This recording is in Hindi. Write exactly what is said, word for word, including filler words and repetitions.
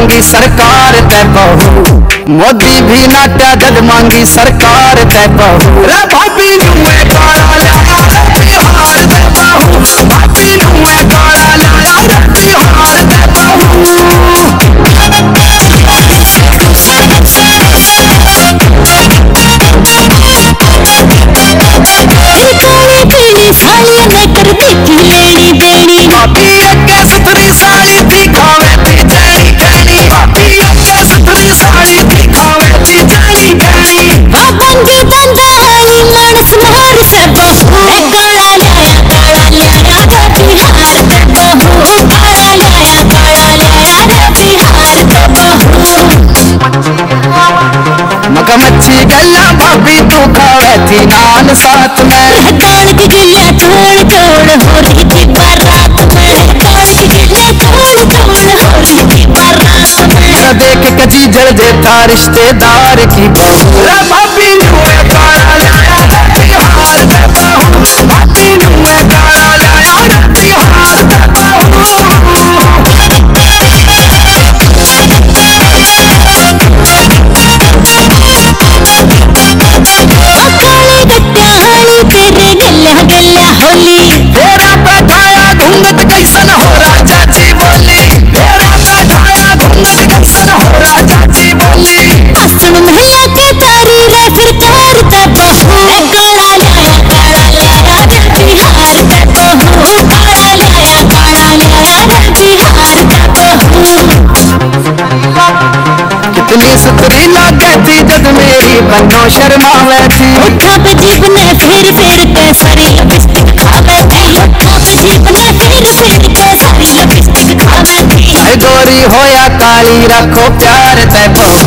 मांगी सरकार तय बहू, मोदी भी नाट्या जद मांगी सरकार तय बहू। रे भाभी नू मैं गाना लाया रे बिहार तय बहू, भाभी नू मैं गाना लाया रे बिहार तय बहू। सालिया लेकर देखी लेनी देनी, भाभी अक्के सुथरी साड़ी दिखावे बेजानी कहनी, भाभी अक्के सुथरी साड़ी दिखावे बेजानी कहनी। वो बंदी बंदा हरी लड़स मार से बहू, मैं काला लाया काला लाया रे बिहार ते बहू, काला लाया काला लाया रे बिहार ते बहू। मगमच्छी गल्ला भाभी तू खावे थी नान साथ में, कान की गिल्ला तोड़ तोड़ हो रही थी बारात में, कान की गिल्ला तोड़ तोड़ हो रही थी बारात में। देख कजी जल देता रिश्तेदार की बहू, रे भाभी नू मैं गाना लाया रे बिहार ते बहू, भाभी नू मैं गाना लाया रे बिहार ते बहू। तेरे गल्ला गल्ला होली, तेरा बैठाया घूंघट कैसन हो राजा जी बोली, तेरा बैठाया घूंघट कैसन हो राजा जी बोली। आसन में लाके तारी रे फिर तार ते बहू, काला लाया काला लाया रे बिहार ते बहू, काला लाया काला लाया रे बिहार ते बहू। कितनी सुथरी लागे थी जब मेरी बन्नो शर्मावे थी, होठों पे जीभ ने फिर फिर के सारी लिपस्टिक खावे थी, होठों पे जीभ ने फिर फिर के सारी लिपस्टिक खावे थी। चाहे गोरी हो या काली रखो प्यार ते बहू,